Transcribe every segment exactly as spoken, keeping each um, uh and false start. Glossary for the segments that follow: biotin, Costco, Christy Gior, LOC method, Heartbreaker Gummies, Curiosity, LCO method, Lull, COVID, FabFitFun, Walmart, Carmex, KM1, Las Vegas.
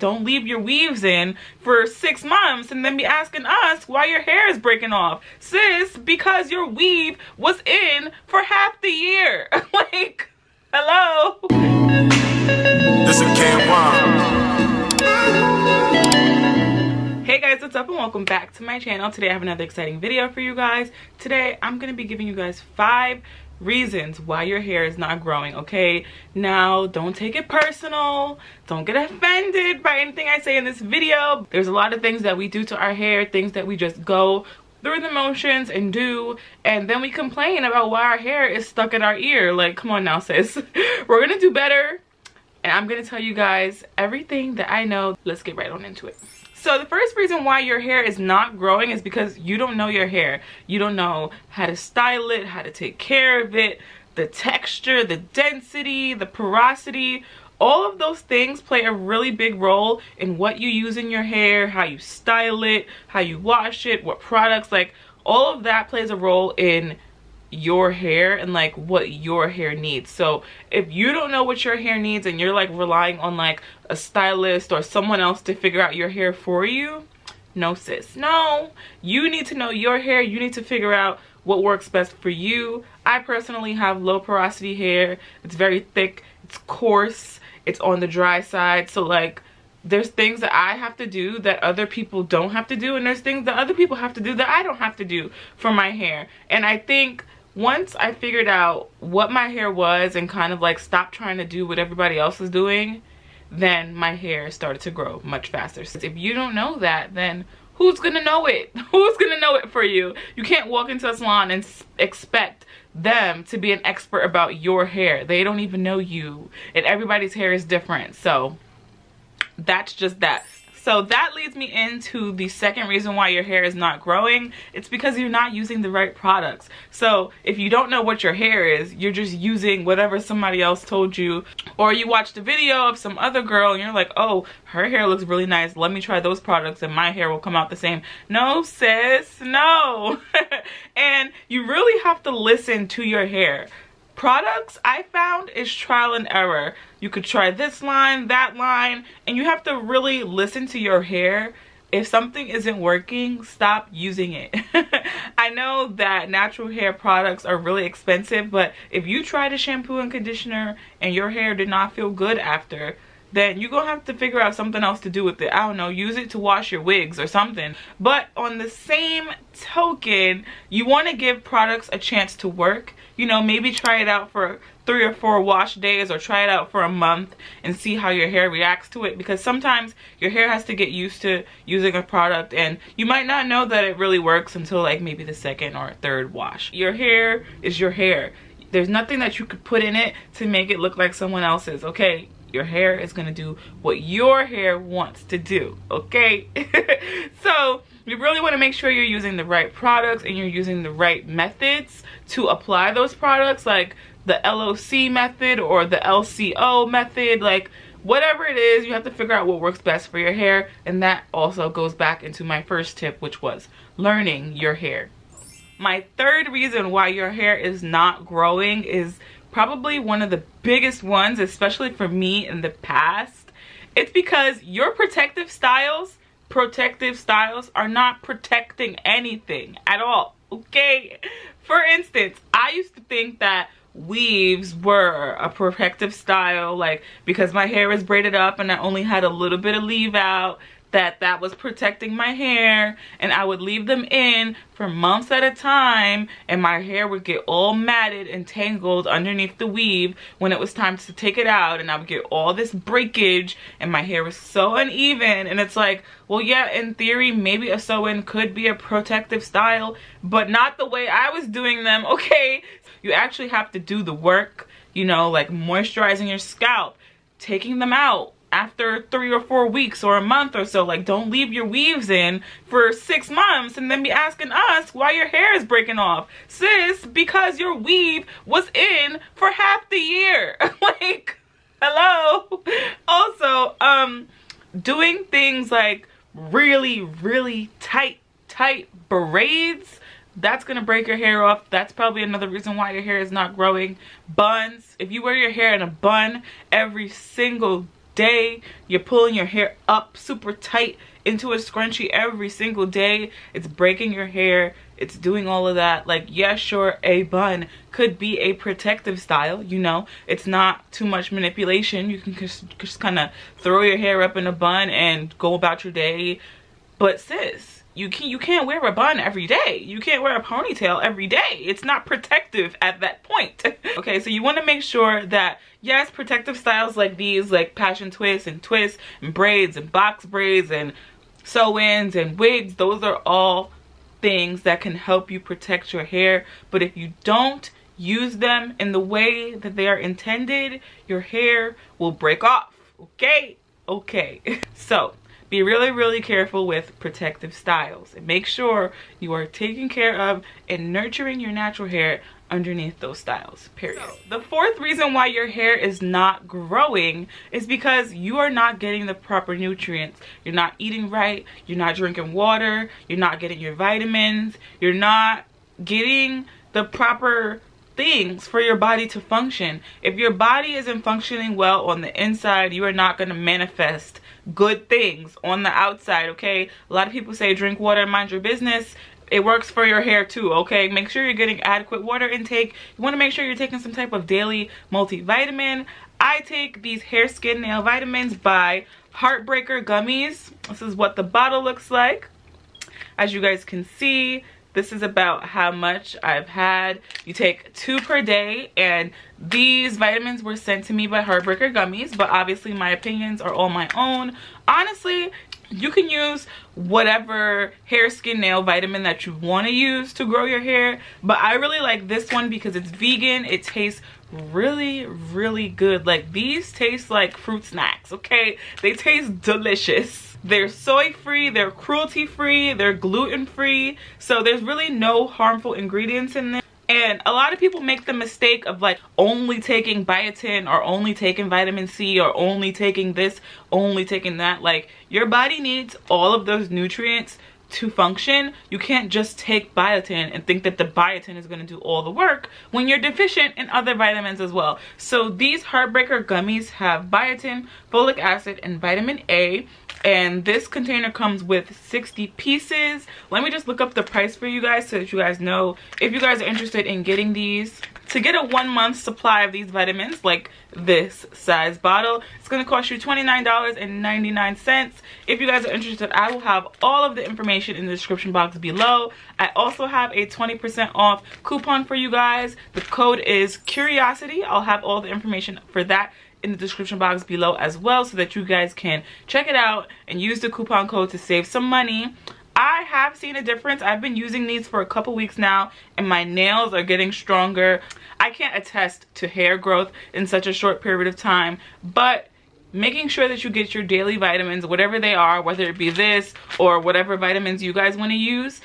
don't leave your weaves in for six months and then be asking us why your hair is breaking off. Sis, because your weave was in for half the year. Like, hello? This is K M one. Hey guys, what's up and welcome back to my channel. Today I have another exciting video for you guys. Today I'm going to be giving you guys five reasons why your hair is not growing, okay? Now, don't take it personal. Don't get offended by anything I say in this video. There's a lot of things that we do to our hair, things that we just go through the motions and do, and then we complain about why our hair is stuck in our ear. Like, come on now, sis. We're gonna do better, and I'm gonna tell you guys everything that I know. Let's get right on into it. So the first reason why your hair is not growing is because you don't know your hair. You don't know how to style it, how to take care of it, the texture, the density, the porosity. All of those things play a really big role in what you use in your hair, how you style it, how you wash it, what products. Like, all of that plays a role in your hair and like what your hair needs. So if you don't know what your hair needs and you're like relying on like a stylist or someone else to figure out your hair for you, no sis, no. You need to know your hair. You need to figure out what works best for you. I personally have low porosity hair. It's very thick, it's coarse, it's on the dry side. So like, there's things that I have to do that other people don't have to do, and there's things that other people have to do that I don't have to do for my hair. And I think once I figured out what my hair was and kind of like stopped trying to do what everybody else is doing, then my hair started to grow much faster. So if you don't know that, then who's gonna know it? Who's gonna know it for you? You can't walk into a salon and expect them to be an expert about your hair. They don't even know you, and everybody's hair is different. So that's just that. So that leads me into the second reason why your hair is not growing. It's because you're not using the right products. So if you don't know what your hair is, you're just using whatever somebody else told you, or you watched a video of some other girl and you're like, oh, her hair looks really nice, let me try those products and my hair will come out the same. No sis, no. And you really have to listen to your hair. Products, I found, is trial and error. You could try this line, that line, and you have to really listen to your hair. If something isn't working, stop using it. I know that natural hair products are really expensive, but if you tried a shampoo and conditioner and your hair did not feel good after, then you're gonna have to figure out something else to do with it. I don't know, use it to wash your wigs or something. But on the same token, you wanna give products a chance to work. You know, maybe try it out for three or four wash days, or try it out for a month and see how your hair reacts to it, because sometimes your hair has to get used to using a product and you might not know that it really works until like maybe the second or third wash. Your hair is your hair. There's nothing that you could put in it to make it look like someone else's, okay? Your hair is gonna do what your hair wants to do, okay? So you really want to make sure you're using the right products and you're using the right methods to apply those products, like the L O C method or the L C O method. Like, whatever it is, you have to figure out what works best for your hair, and that also goes back into my first tip, which was learning your hair. My third reason why your hair is not growing is probably one of the biggest ones, especially for me in the past. It's because your protective styles, protective styles are not protecting anything at all, okay? For instance, I used to think that weaves were a protective style, like because my hair was braided up and I only had a little bit of leave out, that that was protecting my hair, and I would leave them in for months at a time and my hair would get all matted and tangled underneath the weave when it was time to take it out, and I would get all this breakage and my hair was so uneven. And it's like, well yeah, in theory maybe a sew-in could be a protective style, but not the way I was doing them, okay? You actually have to do the work, you know, like moisturizing your scalp, taking them out after three or four weeks or a month or so. Like, don't leave your weaves in for six months and then be asking us why your hair is breaking off. Sis, because your weave was in for half the year. Like, hello? Also, um, doing things like really, really tight, tight braids, that's gonna break your hair off. That's probably another reason why your hair is not growing. Buns, if you wear your hair in a bun every single day. You're pulling your hair up super tight into a scrunchie every single day. It's breaking your hair. It's doing all of that. Like, yeah, sure, a bun could be a protective style, you know. It's not too much manipulation. You can just, just kind of throw your hair up in a bun and go about your day. But sis, you can't, you can't wear a bun every day. You can't wear a ponytail every day. It's not protective at that point. Okay, so you want to make sure that, yes, protective styles like these, like passion twists and twists and braids and box braids and sew-ins and wigs, those are all things that can help you protect your hair. But if you don't use them in the way that they are intended, your hair will break off. Okay? Okay. So be really, really careful with protective styles and make sure you are taking care of and nurturing your natural hair underneath those styles, period. So, the fourth reason why your hair is not growing is because you are not getting the proper nutrients. You're not eating right, you're not drinking water, you're not getting your vitamins, you're not getting the proper things for your body to function. If your body isn't functioning well on the inside, you are not going to manifest good things on the outside, okay? A lot of people say drink water, mind your business. It works for your hair too, okay? Make sure you're getting adequate water intake. You want to make sure you're taking some type of daily multivitamin. I take these hair, skin, nail vitamins by Heartbreaker Gummies. This is what the bottle looks like. As you guys can see, this is about how much I've had. You take two per day, and these vitamins were sent to me by Heartbreaker Gummies, but obviously my opinions are all my own. Honestly, you can use whatever hair, skin, nail vitamin that you want to use to grow your hair, but I really like this one because it's vegan. It tastes really, really good. Like, these taste like fruit snacks, okay? They taste delicious. They're soy free, they're cruelty free, they're gluten free, so there's really no harmful ingredients in them. And a lot of people make the mistake of like only taking biotin or only taking vitamin C or only taking this, only taking that. Like, your body needs all of those nutrients to function. You can't just take biotin and think that the biotin is going to do all the work when you're deficient in other vitamins as well. So these Heartbreaker Gummies have biotin, folic acid, and vitamin A. And this container comes with sixty pieces. Let me just look up the price for you guys so that you guys know if you guys are interested in getting these. To get a one month supply of these vitamins, like this size bottle, it's going to cost you twenty-nine ninety-nine. If you guys are interested, I will have all of the information in the description box below. I also have a twenty percent off coupon for you guys. The code is Curiosity. I'll have all the information for that in the description box below as well, so that you guys can check it out and use the coupon code to save some money. I have seen a difference. I've been using these for a couple weeks now, and my nails are getting stronger. I can't attest to hair growth in such a short period of time, but making sure that you get your daily vitamins, whatever they are, whether it be this or whatever vitamins you guys want to use,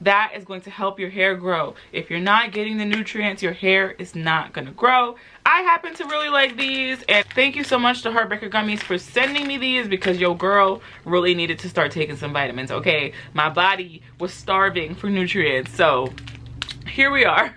that is going to help your hair grow. If you're not getting the nutrients, your hair is not going to grow. I happen to really like these, and thank you so much to Heartbreaker Gummies for sending me these, because your girl really needed to start taking some vitamins, okay? My body was starving for nutrients, so here we are.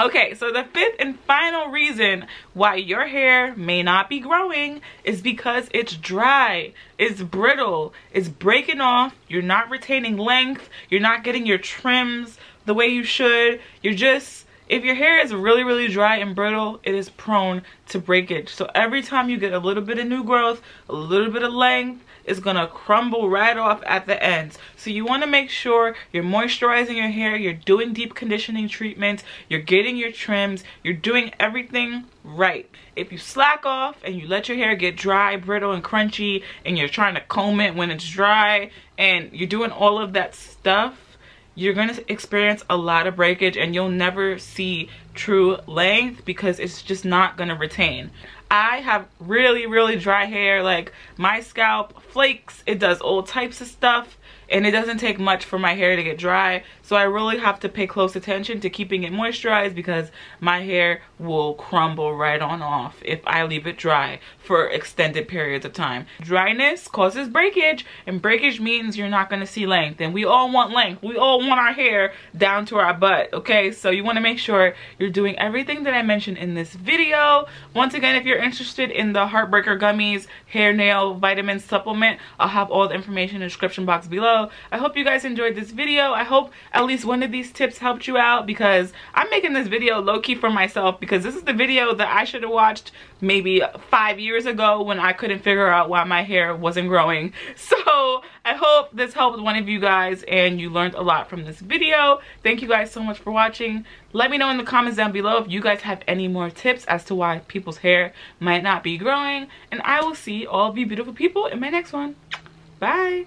Okay, so the fifth and final reason why your hair may not be growing is because it's dry, it's brittle, it's breaking off, you're not retaining length, you're not getting your trims the way you should. You're just, if your hair is really, really dry and brittle, it is prone to breakage. So every time you get a little bit of new growth, a little bit of length, it's gonna crumble right off at the ends. So you want to make sure you're moisturizing your hair, you're doing deep conditioning treatments, you're getting your trims, you're doing everything right. If you slack off and you let your hair get dry, brittle, and crunchy, and you're trying to comb it when it's dry, and you're doing all of that stuff, you're going to experience a lot of breakage, and you'll never see true length because it's just not going to retain. I have really, really dry hair. Like, my scalp flakes. It does all types of stuff. and it doesn't take much for my hair to get dry, so I really have to pay close attention to keeping it moisturized because my hair will crumble right on off if I leave it dry for extended periods of time. Dryness causes breakage, and breakage means you're not going to see length, and we all want length. We all want our hair down to our butt, okay? So you want to make sure you're doing everything that I mentioned in this video. Once again, if you're interested in the Heartbreaker Gummies hair nail vitamin supplement, I'll have all the information in the description box below. I hope you guys enjoyed this video. I hope at least one of these tips helped you out, because I'm making this video low-key for myself, because this is the video that I should have watched maybe five years ago when I couldn't figure out why my hair wasn't growing. So I hope this helped one of you guys and you learned a lot from this video. Thank you guys so much for watching. Let me know in the comments down below if you guys have any more tips as to why people's hair might not be growing, and I will see all of you beautiful people in my next one. Bye.